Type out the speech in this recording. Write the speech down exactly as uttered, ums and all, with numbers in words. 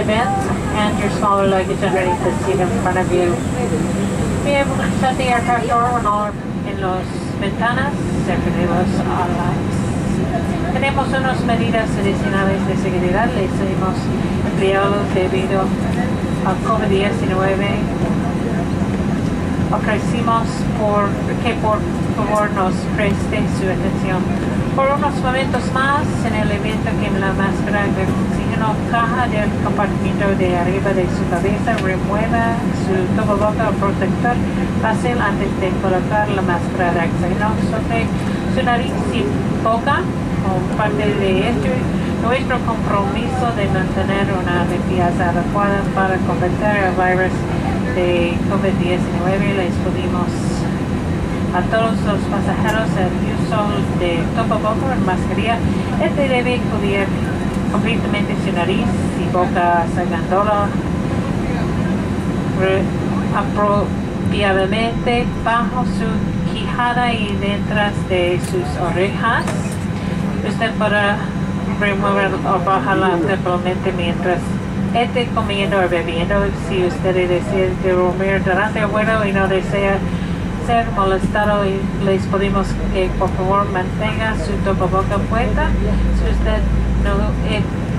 event, and your smaller luggage underneath the seat in front of you. Be able to shut the aircraft door when all en las ventanas, cerrados a las. Tenemos unas medidas adicionales de seguridad, les hemos empleado debido al COVID diecinueve. Ofrecimos por, que por favor nos preste su atención por unos momentos más en el evento que la máscara de oxígeno caja del compartimiento de arriba de su cabeza, remueva su tapaboca o protector fácil antes de colocar la máscara de oxígeno sobre su nariz y boca. Como parte de esto, nuestro compromiso de mantener una limpieza adecuada para combatir el virus de COVID diecinueve, les pedimos a todos los pasajeros el uso de tapaboca o mascarilla. Este debe cubrir completamente su nariz y boca, sacándola apropiadamente bajo su quijada y detrás de sus orejas. Usted podrá remover o bajarla temporalmente mientras esté comiendo o bebiendo. Si usted decide dormir durante el vuelo y no desea ser molestado, y les pedimos que por favor mantenga su tapaboca puesta. Si usted no